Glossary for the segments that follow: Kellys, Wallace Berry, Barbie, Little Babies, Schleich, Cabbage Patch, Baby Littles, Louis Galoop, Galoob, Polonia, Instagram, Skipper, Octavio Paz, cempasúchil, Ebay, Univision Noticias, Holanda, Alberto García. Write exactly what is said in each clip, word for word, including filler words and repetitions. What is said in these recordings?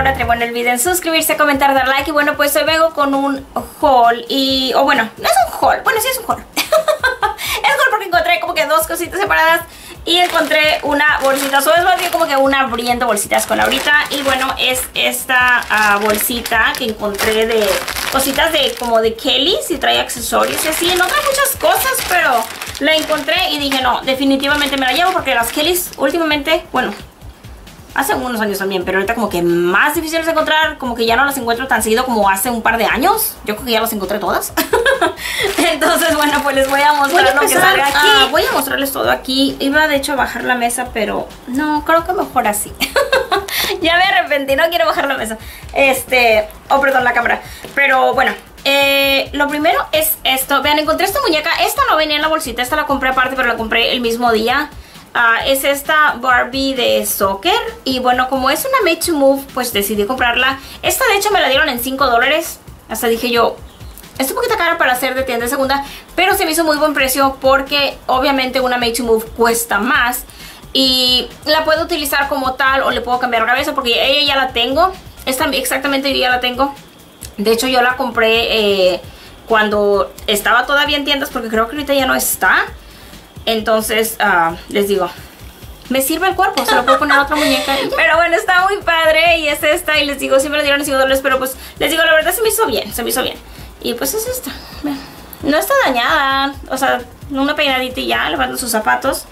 palabra, te bueno el video en suscribirse, comentar, dar like. Y bueno, pues hoy vengo con un haul y... o oh, bueno, no es un haul, bueno sí es un haul. Es haul porque encontré como que dos cositas separadas. Y encontré una bolsita, o es más bien como que una abriendo bolsitas con ahorita. Y bueno, es esta uh, bolsita que encontré de cositas de como de Kellys y trae accesorios y así. No trae muchas cosas, pero la encontré y dije no, definitivamente me la llevo porque las Kellys últimamente, bueno, hace unos años también, pero ahorita como que más difíciles de encontrar, como que ya no las encuentro tan seguido como hace un par de años. Yo creo que ya las encontré todas. Entonces, bueno, pues les voy a mostrar voy a lo que salga aquí. Ah, voy a mostrarles todo aquí. Iba de hecho a bajar la mesa, pero no, creo que mejor así. Ya me arrepentí, no quiero bajar la mesa. Este, oh, perdón, la cámara. Pero bueno, eh, lo primero es esto. Vean, encontré esta muñeca. Esta no venía en la bolsita, esta la compré aparte, pero la compré el mismo día. Uh, es esta Barbie de soccer. Y bueno, como es una made to move, pues decidí comprarla. Esta de hecho me la dieron en cinco dólares. Hasta dije yo, es un poquito cara para hacer de tienda de segunda, pero se me hizo muy buen precio porque obviamente una made to move cuesta más. Y la puedo utilizar como tal o le puedo cambiar la cabeza porque ella ya la tengo. Esta exactamente yo ya la tengo. De hecho yo la compré eh, cuando estaba todavía en tiendas, porque creo que ahorita ya no está. Entonces, uh, les digo, me sirve el cuerpo, se lo puedo poner a otra muñeca. Pero bueno, está muy padre y es esta. Y les digo, sí me la dieron en cinco dólares, pero pues les digo, la verdad se me hizo bien, se me hizo bien. Y pues es esta. No está dañada, o sea, una peinadita y ya, le faltan sus zapatos.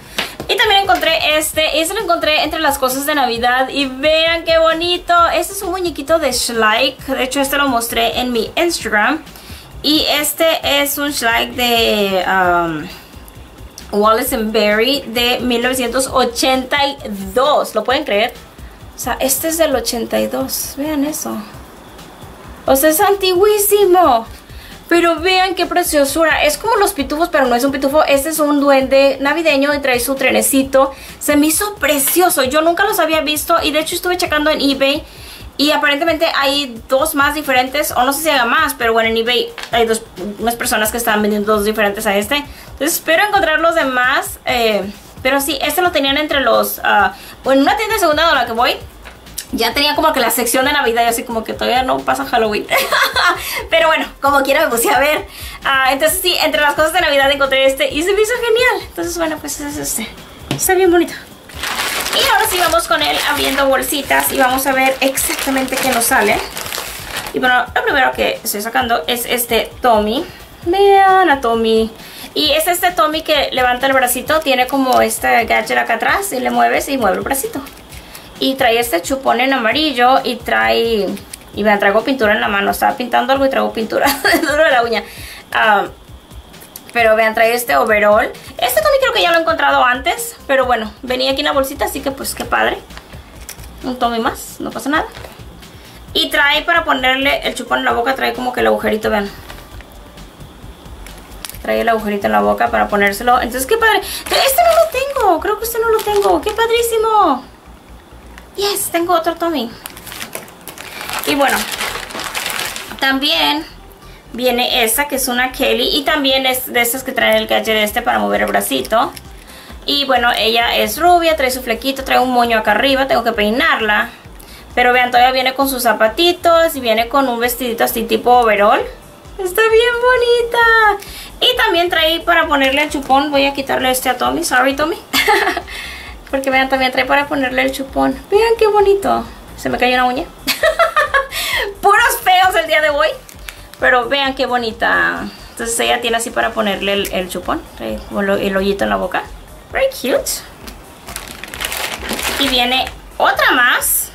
Y también encontré este, este lo encontré entre las cosas de Navidad. Y vean qué bonito, este es un muñequito de Schleich. De hecho, este lo mostré en mi Instagram. Y este es un Schleich de... Um, Wallace Berry de mil novecientos ochenta y dos. ¿Lo pueden creer? O sea, este es del ochenta y dos. Vean eso. O sea, es antiguísimo. Pero vean qué preciosura. Es como los pitufos, pero no es un pitufo. Este es un duende navideño y trae su trenecito. Se me hizo precioso. Yo nunca los había visto. Y de hecho estuve checando en eBay. Y aparentemente hay dos más diferentes, o no sé si haga más, pero bueno, en eBay hay dos, unas personas que estaban vendiendo dos diferentes a este. Entonces espero encontrar los demás, eh, pero sí, este lo tenían entre los, uh, bueno, en una tienda de segunda a la que voy, ya tenía como que la sección de Navidad y así como que todavía no pasa Halloween. Pero bueno, como quiera me puse a ver. Uh, entonces sí, entre las cosas de Navidad encontré este y se me hizo genial. Entonces bueno, pues es este, está bien bonito. Y ahora sí vamos con él abriendo bolsitas y vamos a ver exactamente qué nos sale. Y bueno, lo primero que estoy sacando es este Tommy. Vean a Tommy. Y es este Tommy que levanta el bracito, tiene como este gadget acá atrás y le mueves y mueve el bracito. Y trae este chupón en amarillo y trae... Y vean, traigo pintura en la mano, estaba pintando algo y traigo pintura dentro de la uña. Um, Pero vean, trae este overall. Este Tommy creo que ya lo he encontrado antes, pero bueno, venía aquí en la bolsita, así que pues qué padre. Un Tommy más, no pasa nada. Y trae para ponerle el chupón en la boca, trae como que el agujerito, vean. Trae el agujerito en la boca para ponérselo. Entonces qué padre. Este no lo tengo, creo que este no lo tengo. ¡Qué padrísimo! Yes, tengo otro Tommy. Y bueno, también... viene esta que es una Kelly y también es de estas que traen el gadget este para mover el bracito. Y bueno, ella es rubia, trae su flequito, trae un moño acá arriba, tengo que peinarla. Pero vean, todavía viene con sus zapatitos y viene con un vestidito así tipo overall. Está bien bonita. Y también trae para ponerle el chupón, voy a quitarle este a Tommy, sorry Tommy. Porque vean, también trae para ponerle el chupón. Vean qué bonito. Se me cayó una uña. Puros feos el día de hoy. Pero vean qué bonita. Entonces ella tiene así para ponerle el, el chupón, como el, el hoyito en la boca. Very cute. Y viene otra más.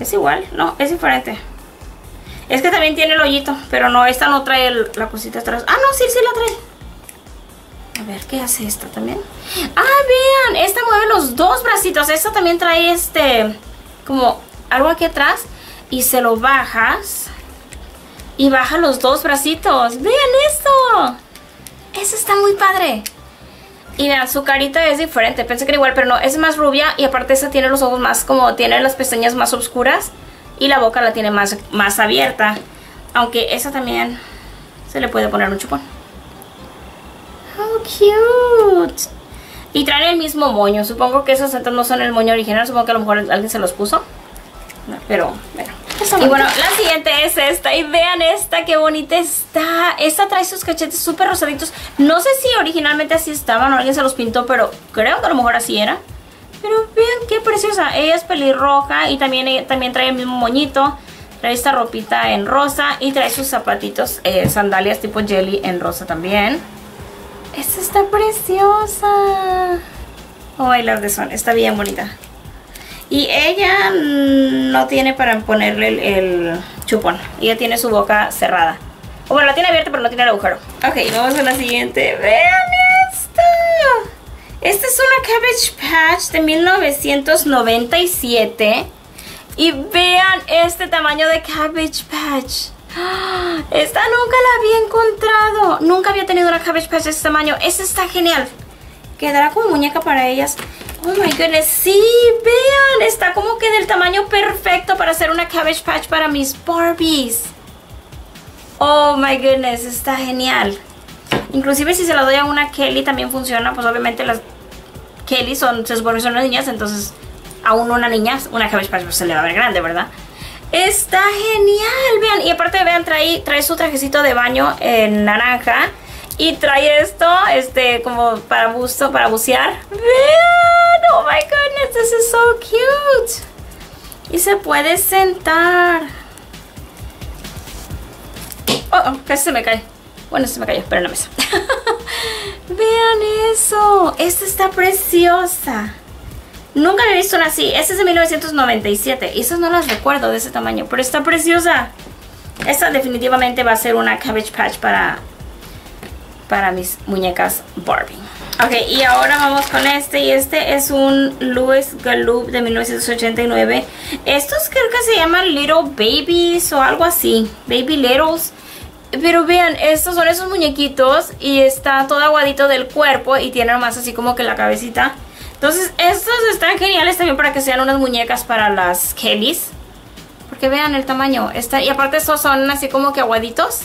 Es igual, no, es diferente. Es que también tiene el hoyito, pero no, esta no trae el, la cosita atrás. Ah, no, sí, sí la trae. A ver, ¿qué hace esta también? Ah, vean, esta mueve los dos bracitos. Esta también trae este, como algo aquí atrás y se lo bajas. Y baja los dos bracitos. ¡Vean esto! Eso está muy padre. Y vean, su carita es diferente. Pensé que era igual, pero no. Es más rubia. Y aparte esa tiene los ojos más como... tiene las pestañas más oscuras. Y la boca la tiene más, más abierta. Aunque esa también... se le puede poner un chupón. ¡How cute! Y traen el mismo moño. Supongo que esos entonces no son el moño original. Supongo que a lo mejor alguien se los puso. Pero bueno. Y bueno, la siguiente es esta. Y vean esta, qué bonita está. Esta trae sus cachetes súper rosaditos. No sé si originalmente así estaban o alguien se los pintó, pero creo que a lo mejor así era. Pero vean qué preciosa. Ella es pelirroja y también, también trae el mismo moñito. Trae esta ropita en rosa y trae sus zapatitos, eh, sandalias tipo jelly en rosa también. Esta está preciosa. Oh, I love this one. Está bien bonita. Y ella no tiene para ponerle el, el chupón. Ella tiene su boca cerrada. O bueno, la tiene abierta pero no tiene el agujero. Ok, vamos a la siguiente. Vean esta. Esta es una Cabbage Patch de mil novecientos noventa y siete. Y vean este tamaño de Cabbage Patch. Esta nunca la había encontrado. Nunca había tenido una Cabbage Patch de este tamaño. Esta está genial. Quedará como muñeca para ellas. Oh my goodness, sí, vean, está como que del tamaño perfecto para hacer una Cabbage Patch para mis Barbies. Oh my goodness, está genial. Inclusive si se la doy a una Kelly también funciona, pues obviamente las Kelly son, se supone que son las niñas, entonces a uno una niña, una Cabbage Patch pues se le va a ver grande, ¿verdad? Está genial, vean, y aparte vean, trae, trae su trajecito de baño en naranja. Y trae esto, este, como para busto, para bucear. ¡Vean! ¡Oh my goodness! ¡This is so cute! Y se puede sentar. ¡Oh! oh casi se me cae. Bueno, se me cayó, pero en la mesa. ¡Vean eso! ¡Esta está preciosa! Nunca la he visto una así. Esta es de mil novecientos noventa y siete. Y esas no las recuerdo de ese tamaño, pero está preciosa. Esta definitivamente va a ser una Cabbage Patch para... para mis muñecas Barbie. Ok, y ahora vamos con este. Y este es un Louis Galoop de mil novecientos ochenta y nueve. Estos creo que se llaman Little Babies o algo así. Baby Littles. Pero vean, estos son esos muñequitos. Y está todo aguadito del cuerpo. Y tiene nomás así como que la cabecita. Entonces estos están geniales también para que sean unas muñecas para las Kellys. Porque vean el tamaño. Está, y aparte estos son así como que aguaditos.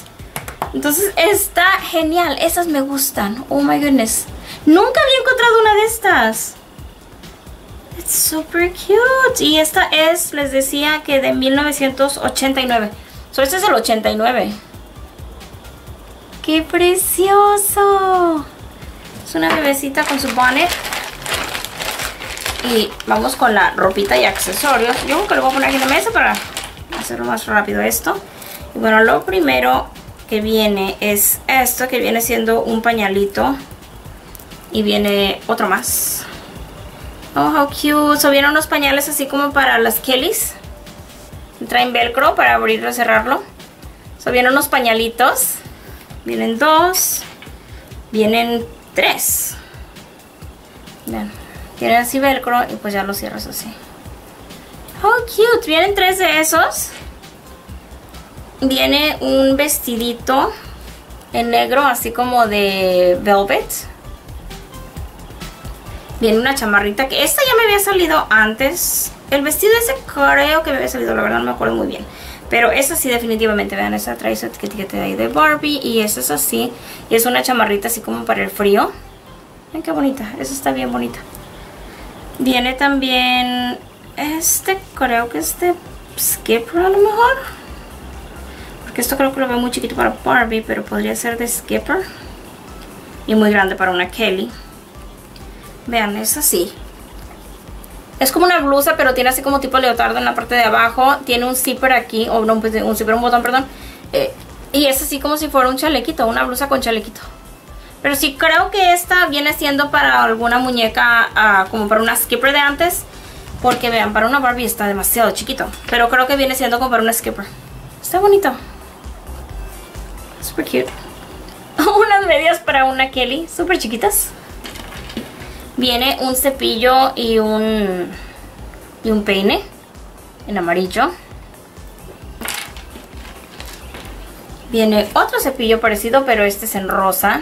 Entonces está genial. Esas me gustan. Oh my goodness. Nunca había encontrado una de estas. It's super cute. Y esta es, les decía que de mil novecientos ochenta y nueve. So, este es el ochenta y nueve. ¡Qué precioso! Es una bebecita con su bonnet. Y vamos con la ropita y accesorios. Yo creo que lo voy a poner aquí en la mesa para hacerlo más rápido esto. Y bueno, lo primero que viene es esto, que viene siendo un pañalito y viene otro más. Oh, how cute. So, vienen unos pañales así como para las Kellys. Traen velcro para abrirlo y cerrarlo. So, vienen unos pañalitos. Vienen dos. Vienen tres. Vean, tienen así velcro y pues ya lo cierras así. How cute. Vienen tres de esos. Viene un vestidito en negro, así como de velvet. Viene una chamarrita, que esta ya me había salido antes. El vestido ese creo que me había salido, la verdad no me acuerdo muy bien. Pero esta sí definitivamente, vean, esta trae su etiqueta de ahí de Barbie. Y esta es así, y es una chamarrita así como para el frío. Vean qué bonita, esa está bien bonita. Viene también este, creo que este Skipper a lo mejor. Porque esto creo que lo veo muy chiquito para Barbie, pero podría ser de Skipper. Y muy grande para una Kelly. Vean, es así. Es como una blusa, pero tiene así como tipo leotardo en la parte de abajo. Tiene un zipper aquí, o no, un zipper, un botón, perdón. Eh, y es así como si fuera un chalequito, una blusa con chalequito. Pero sí creo que esta viene siendo para alguna muñeca, uh, como para una Skipper de antes. Porque vean, para una Barbie está demasiado chiquito. Pero creo que viene siendo como para una Skipper. Está bonito. Super cute. Unas medias para una Kelly, súper chiquitas. Viene un cepillo y un y un peine en amarillo. Viene otro cepillo parecido, pero este es en rosa.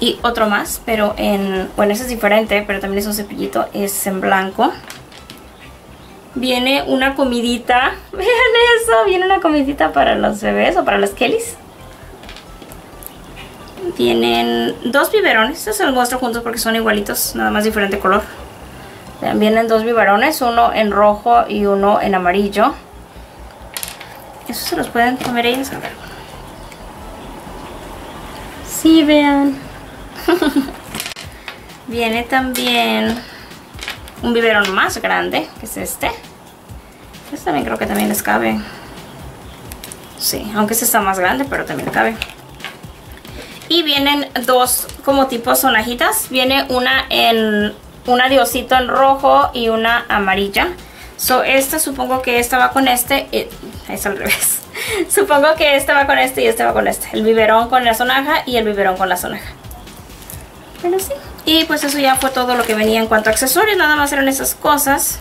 Y otro más, pero en, bueno, ese es diferente, pero también es un cepillito, es en blanco. Viene una comidita. Vean eso. Viene una comidita para los bebés o para las Kellys. Vienen dos biberones. Estos se los muestro juntos porque son igualitos, nada más diferente color. Vienen dos biberones, uno en rojo y uno en amarillo. Eso se los pueden comer ellos, a ver. Sí, vean. Viene también un biberón más grande, que es este. Este también creo que también les cabe. Sí, aunque este está más grande, pero también le cabe. Y vienen dos como tipo sonajitas. Viene una en un adiosito en rojo y una amarilla. So, esta supongo que esta va con este. Eh, es al revés. Supongo que esta va con este y esta va con este. El biberón con la sonaja y el biberón con la sonaja. Bueno, sí. Y pues eso ya fue todo lo que venía en cuanto a accesorios. Nada más eran esas cosas.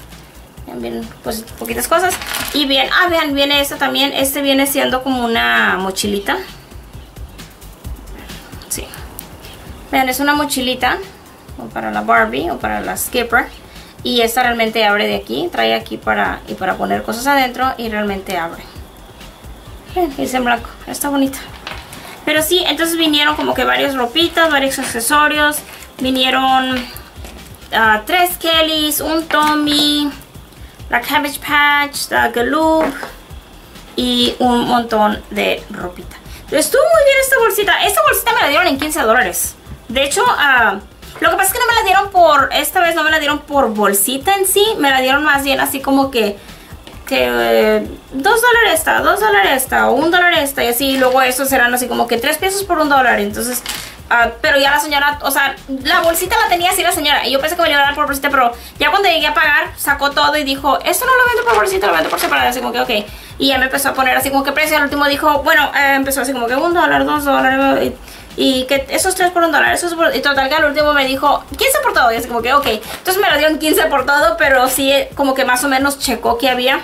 Bien, pues poquitas cosas. Y bien, ah, vean, viene esta también. Este viene siendo como una mochilita. Sí. Vean, es una mochilita. O para la Barbie o para la Skipper. Y esta realmente abre de aquí. Trae aquí para, y para poner cosas adentro. Y realmente abre. Vean, es en blanco. Está bonita. Pero sí, entonces vinieron como que varias ropitas, varios accesorios. Vinieron uh, tres Kellys, un Tommy, la Cabbage Patch, la Galoob y un montón de ropita. Estuvo muy bien esta bolsita. Esta bolsita me la dieron en quince dólares. De hecho, uh, lo que pasa es que no me la dieron por... Esta vez no me la dieron por bolsita en sí. Me la dieron más bien así como que... que dos dólares esta, dos dólares esta, un dólar esta y así. Y luego estos serán así como que tres pesos por un dólar. Entonces... Uh, pero ya la señora, o sea, la bolsita la tenía así la señora. Y yo pensé que me iba a dar por bolsita, pero ya cuando llegué a pagar, sacó todo y dijo, esto no lo vendo por bolsita, lo vendo por separado. Así como que, ok. Y ya me empezó a poner así como que precio. Al último dijo, bueno, eh, empezó así como que un dólar, dos dólares. Y, y que esos tres por un dólar, esos por... Y total que al último me dijo, quince por todo. Y así como que, ok. Entonces me lo dieron quince por todo, pero sí como que más o menos checó que había.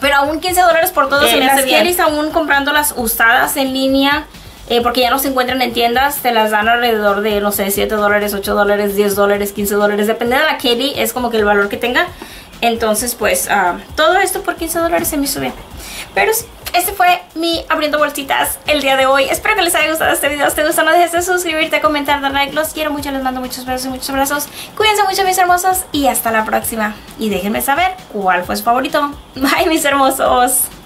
Pero aún quince dólares por todo eh, se me hace bien. Las Kellys aún comprando las usadas en línea. Eh, porque ya no se encuentran en tiendas, te las dan alrededor de, no sé, siete dólares, ocho dólares, diez dólares, quince dólares. Depende de la Kelly, es como que el valor que tenga. Entonces, pues, uh, todo esto por quince dólares se me hizo bien. Pero sí, este fue mi abriendo bolsitas el día de hoy. Espero que les haya gustado este video. Si te gusta, no dejes de suscribirte, comentar, dar like. Los quiero mucho, les mando muchos besos y muchos abrazos. Cuídense mucho, mis hermosos, y hasta la próxima. Y déjenme saber cuál fue su favorito. Bye, mis hermosos.